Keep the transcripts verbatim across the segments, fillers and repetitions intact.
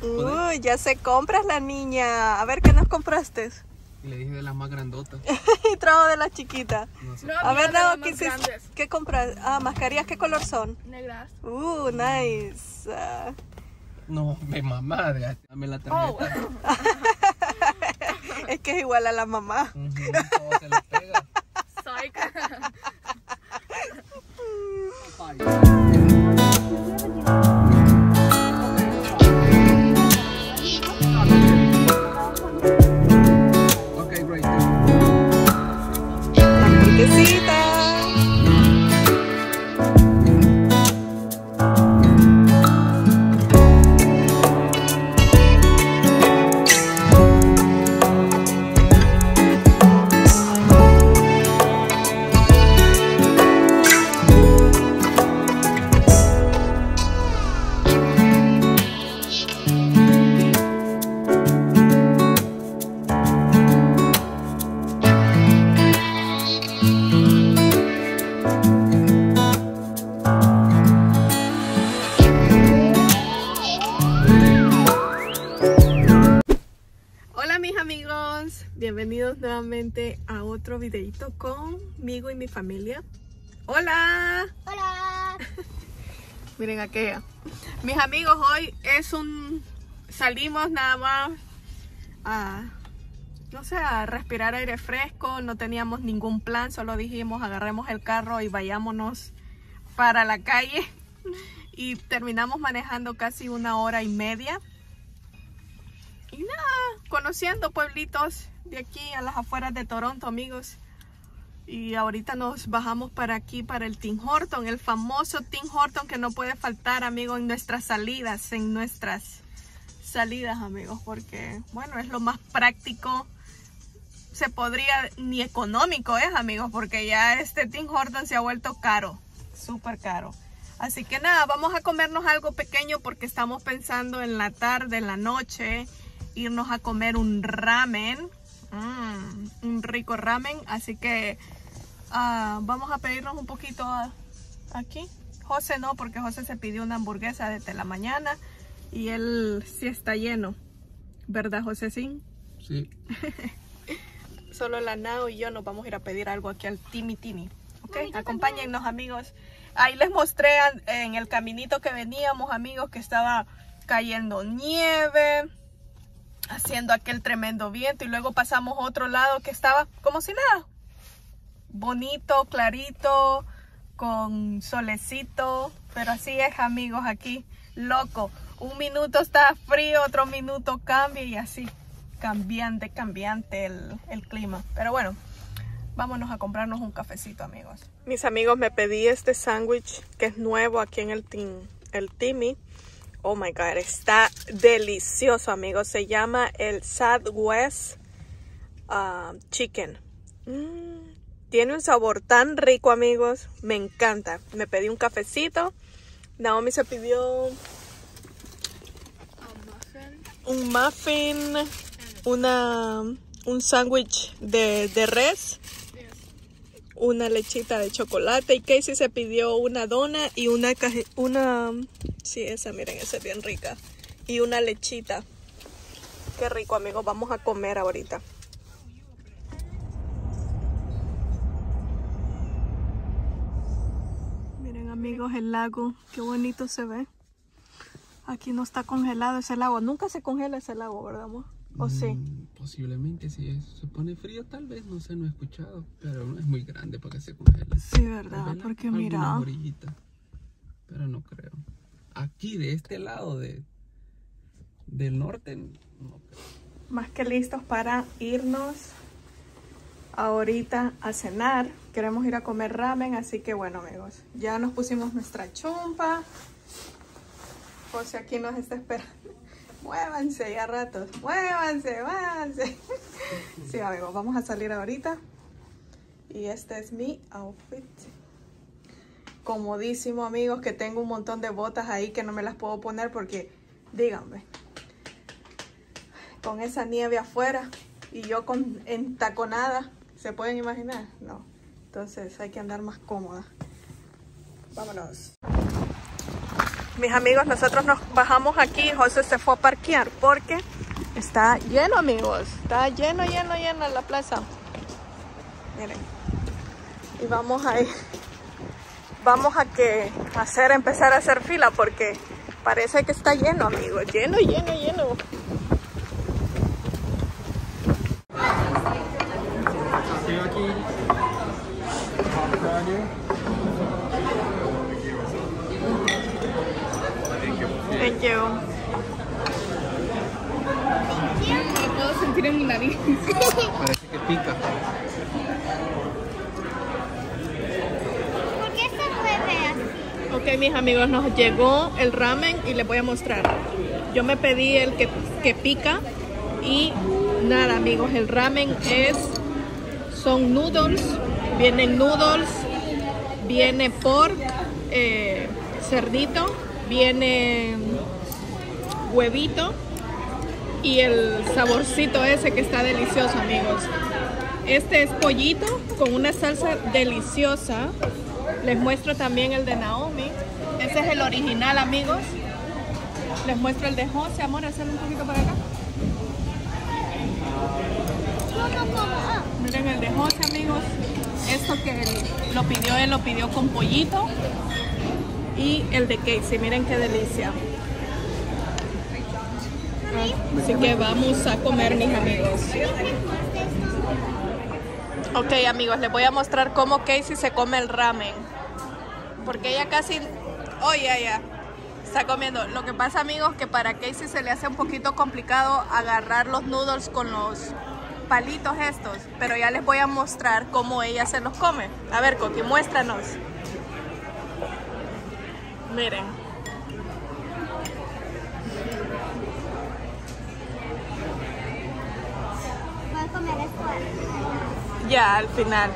Uy, ya se compras la niña. A ver, ¿qué nos compraste? Y le dije de las más grandotas. Y trajo de las chiquitas. No sé. No, a ver, Nao, ¿qué, ¿qué compras? Ah, mascarillas, ¿qué color son? Negras. Uh, nice. Uh... No, mi mamá, dame la tarjeta. Oh. Es que es igual a la mamá. Uh -huh, todo se le pega. Okay, great. Hamburguesita. Bienvenidos nuevamente a otro videito conmigo y mi familia. ¡Hola! ¡Hola! Miren aquella. Mis amigos, hoy es un... Salimos nada más a... No sé, a respirar aire fresco. No teníamos ningún plan, solo dijimos agarremos el carro y vayámonos para la calle. Y terminamos manejando casi una hora y media. Y nada, conociendo pueblitos de aquí a las afueras de Toronto, amigos. Y ahorita nos bajamos para aquí, para el Tim Hortons, el famoso Tim Hortons que no puede faltar, amigos, en nuestras salidas, en nuestras salidas, amigos, porque, bueno, es lo más práctico, se podría, ni económico es, amigos, porque ya este Tim Hortons se ha vuelto caro, súper caro. Así que nada, vamos a comernos algo pequeño porque estamos pensando en la tarde, en la noche, irnos a comer un ramen. Mm, un rico ramen, así que uh, vamos a pedirnos un poquito a, aquí. José no, porque José se pidió una hamburguesa desde la mañana y él sí está lleno, ¿verdad, Josecín? Sí. Solo la Nao y yo nos vamos a ir a pedir algo aquí al Timmy Timmy. Okay, acompáñennos, amigos. Ahí les mostré en el caminito que veníamos, amigos, que estaba cayendo nieve, haciendo aquel tremendo viento, y luego pasamos a otro lado que estaba como si nada, bonito, clarito, con solecito. Pero así es, amigos, aquí loco, un minuto está frío, otro minuto cambia, y así cambiante, cambiante el, el clima. Pero bueno, vámonos a comprarnos un cafecito, amigos. Mis amigos, me pedí este sándwich que es nuevo aquí en el, tin, el Timmy. Oh my God, está delicioso, amigos. Se llama el Southwest uh, Chicken. Mm, tiene un sabor tan rico, amigos. Me encanta. Me pedí un cafecito. Naomi se pidió un muffin, una, un sándwich de, de res, una lechita de chocolate, y Casey se pidió una dona y una caja, una, sí, esa, miren, esa es bien rica, y una lechita. Qué rico, amigos, vamos a comer ahorita. Miren, amigos, el lago, qué bonito se ve. Aquí no está congelado ese lago, nunca se congela ese lago, ¿verdad, amor? ¿O sí? Mm, posiblemente sí. Es. Se pone frío, tal vez, no sé, no he escuchado, pero no es muy grande para que se congele. Sí, verdad, porque mira, pero no creo. Aquí, de este lado de, del norte, no creo. Más que listos para irnos ahorita a cenar. Queremos ir a comer ramen, así que bueno, amigos, ya nos pusimos nuestra chumpa. Por si aquí nos está esperando. Muévanse ya ratos, muévanse, muévanse. Sí, amigos, vamos a salir ahorita. Y este es mi outfit. Comodísimo, amigos, que tengo un montón de botas ahí que no me las puedo poner porque, díganme, con esa nieve afuera y yo con entaconada, ¿se pueden imaginar? No, entonces hay que andar más cómoda. Vámonos. mis amigos, nosotros nos bajamos aquí. José se fue a parquear porque está lleno, amigos. Está lleno, lleno, lleno la plaza. Miren. Y vamos a ir. Vamos a que hacer, empezar a hacer fila porque parece que está lleno, amigos. Lleno, lleno, lleno. Thank you. No puedo sentir en mi nariz. Parece que pica. ¿Por qué se mueve así? Ok, mis amigos, nos llegó el ramen y les voy a mostrar. Yo me pedí el que, que pica y nada, amigos, el ramen es, son noodles, vienen noodles, viene pork, eh, cerdito, viene huevito y el saborcito ese que está delicioso, amigos. Este es pollito con una salsa deliciosa. Les muestro también el de Naomi. Ese es el original, amigos. Les muestro el de José. Amor, hacerlo un poquito para acá. Miren el de José, amigos. Esto que lo pidió, él lo pidió con pollito. Y el de Casey, miren qué delicia. Así que vamos a comer, mis amigos. Ok, amigos, les voy a mostrar cómo Casey se come el ramen. Porque ella casi... Oye, oh, ya está comiendo. Lo que pasa, amigos, que para Casey se le hace un poquito complicado agarrar los noodles con los palitos estos. Pero ya les voy a mostrar cómo ella se los come. A ver, Coqui, muéstranos. Miren. Voy a comer esto. Ya, al final.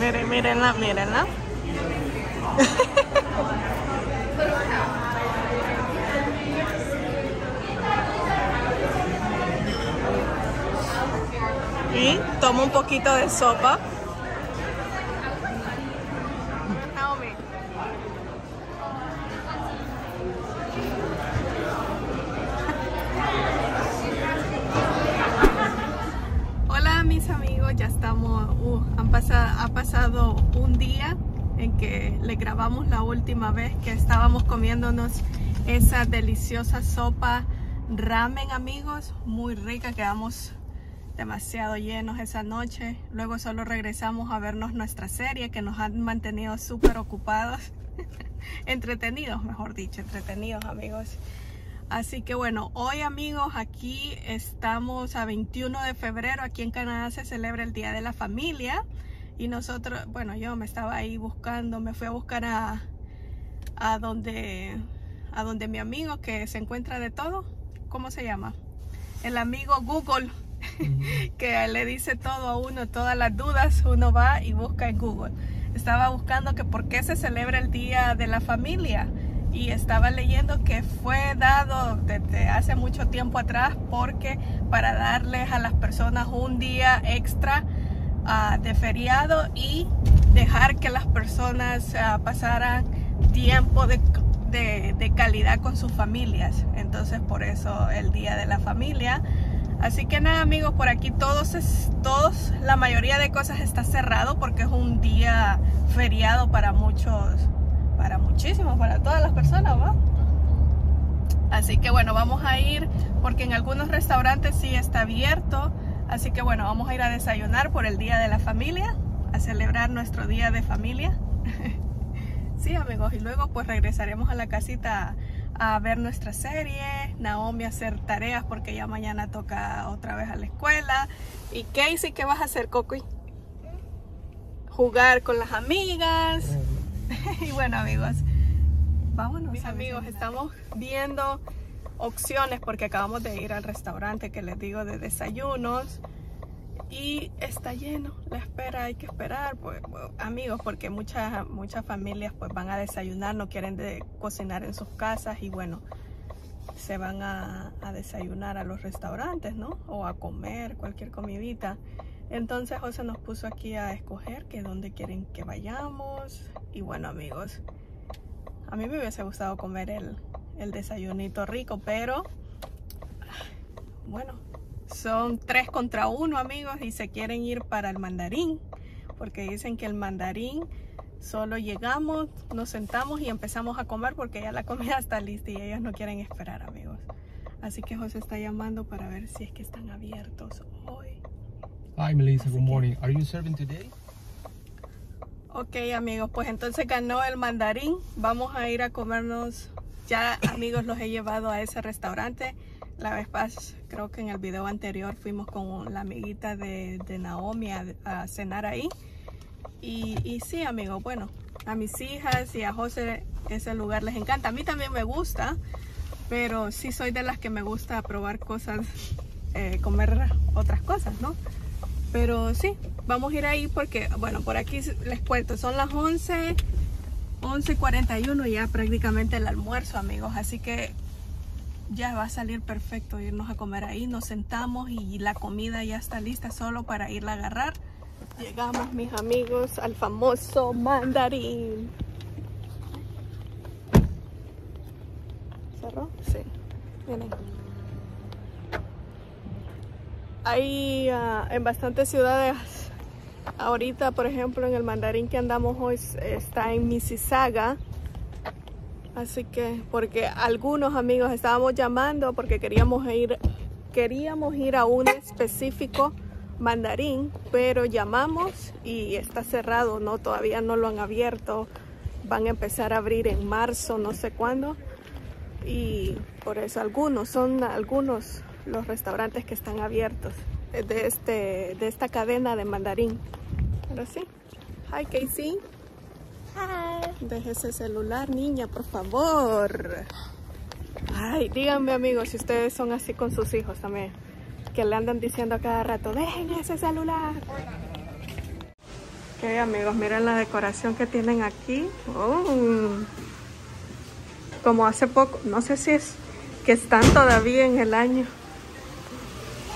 Miren, mirenla, mirenla. Y tomo un poquito de sopa. Ya estamos, uh, han pasado, ha pasado un día en que le grabamos la última vez que estábamos comiéndonos esa deliciosa sopa ramen, amigos, muy rica. Quedamos demasiado llenos esa noche, luego solo regresamos a vernos nuestra serie que nos han mantenido súper ocupados, entretenidos, mejor dicho, entretenidos, amigos. Así que bueno, hoy, amigos, aquí estamos a veintiuno de febrero. Aquí en Canadá se celebra el Día de la Familia. Y nosotros, bueno, yo me estaba ahí buscando, me fui a buscar a, a, donde, a donde mi amigo que se encuentra de todo. ¿Cómo se llama? El amigo Google, que le dice todo a uno, todas las dudas. Uno va y busca en Google. Estaba buscando que por qué se celebra el Día de la Familia. Y estaba leyendo que fue dado desde hace mucho tiempo atrás porque para darles a las personas un día extra uh, de feriado y dejar que las personas uh, pasaran tiempo de, de, de calidad con sus familias. Entonces por eso el Día de la Familia. Así que nada, amigos, por aquí todos, es, todos la mayoría de cosas está cerrado porque es un día feriado para muchos. Para muchísimos, para todas las personas, ¿va? Así que bueno, vamos a ir porque en algunos restaurantes sí está abierto. Así que bueno, vamos a ir a desayunar por el Día de la Familia, a celebrar nuestro Día de Familia. Sí, amigos, y luego pues regresaremos a la casita a ver nuestra serie, Naomi a hacer tareas porque ya mañana toca otra vez a la escuela. Y Casey, ¿qué vas a hacer, Coqui? Jugar con las amigas. Y bueno, amigos, vámonos. Mis amigos, estamos viendo opciones porque acabamos de ir al restaurante que les digo de desayunos y está lleno. La espera, hay que esperar, pues, amigos, porque muchas muchas familias pues van a desayunar, no quieren de cocinar en sus casas y bueno, se van a, a desayunar a los restaurantes, ¿no? O a comer cualquier comidita. Entonces José nos puso aquí a escoger que dónde quieren que vayamos. Y bueno, amigos, a mí me hubiese gustado comer el, el desayunito rico, pero bueno, son tres contra uno, amigos, y se quieren ir para el Mandarín, porque dicen que el Mandarín solo llegamos, nos sentamos y empezamos a comer porque ya la comida está lista y ellos no quieren esperar, amigos. Así que José está llamando para ver si es que están abiertos hoy. Hi Melissa, good morning. Are you serving today? Ok, amigos, pues entonces ganó el Mandarín. Vamos a ir a comernos. Ya, amigos, los he llevado a ese restaurante. La vez pasada, creo que en el video anterior, fuimos con la amiguita de, de Naomi a, a cenar ahí. Y, y sí, amigos, bueno, a mis hijas y a José ese lugar les encanta. A mí también me gusta, pero sí soy de las que me gusta probar cosas, eh, comer otras cosas, ¿no? Pero sí, vamos a ir ahí porque, bueno, por aquí les cuento, son las once, once cuarenta y uno, ya prácticamente el almuerzo, amigos. Así que ya va a salir perfecto irnos a comer ahí. Nos sentamos y la comida ya está lista solo para irla a agarrar. Llegamos, mis amigos, al famoso Mandarín. ¿Cerró? Sí. Miren. Hay uh, en bastantes ciudades, ahorita por ejemplo en el Mandarín que andamos hoy está en Mississauga, así que porque algunos amigos estábamos llamando porque queríamos ir, queríamos ir a un específico Mandarín, pero llamamos y está cerrado, no, todavía no lo han abierto, van a empezar a abrir en marzo, no sé cuándo, y por eso algunos, son algunos los restaurantes que están abiertos de, este, de esta cadena de Mandarín. Pero sí. Hi, Casey. Hi. Deje ese celular, niña, por favor. Ay, díganme, amigos, si ustedes son así con sus hijos también, que le andan diciendo a cada rato, dejen ese celular. Ok, amigos, miren la decoración que tienen aquí. Oh. Como hace poco, no sé si es que están todavía en el año,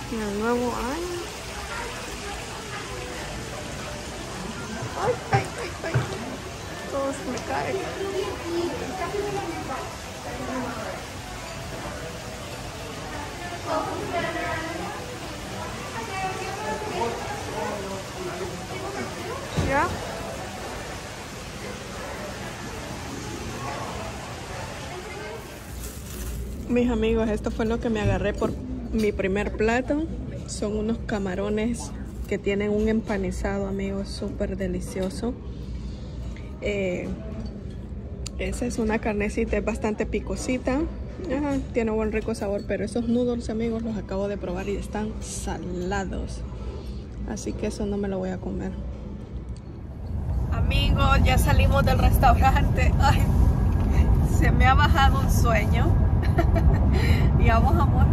en el nuevo año. Ay, ay, ay, ay. Todos me caen. Ya. Mis amigos, esto fue lo que me agarré por mi primer plato. Son unos camarones que tienen un empanizado, amigos, súper delicioso. Eh, esa es una carnecita, es bastante picosita. Ajá, tiene buen rico sabor, pero esos noodles, amigos, los acabo de probar y están salados. Así que eso no me lo voy a comer. Amigos, ya salimos del restaurante. Ay, se me ha bajado un sueño. ¿Y a vos, amor?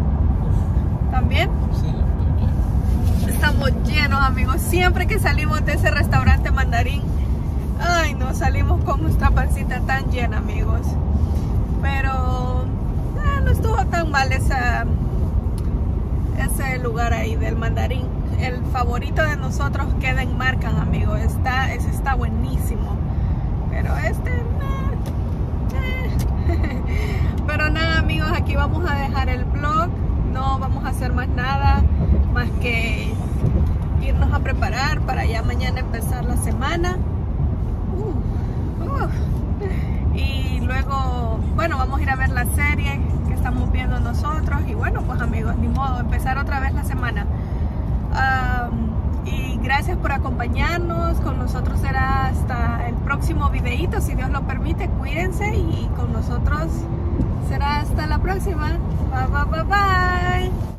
¿También? Sí. Estamos llenos, amigos. Siempre que salimos de ese restaurante Mandarín, ay, nos salimos con nuestra pancita tan llena, amigos. Pero eh, no estuvo tan mal esa, ese lugar ahí del Mandarín. El favorito de nosotros queda en Markham, amigos. Está, ese está buenísimo. Pero este... Pero nada, amigos, aquí vamos a dejar el vlog. No vamos a hacer más nada más que irnos a preparar para ya mañana empezar la semana. Uh, uh. Y luego, bueno, vamos a ir a ver la serie que estamos viendo nosotros. Y bueno, pues amigos, ni modo, empezar otra vez la semana. Um, y gracias por acompañarnos. Con nosotros será hasta el próximo videito, si Dios lo permite. Cuídense y con nosotros será hasta la próxima. Bye, bye, bye, bye.